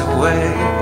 away.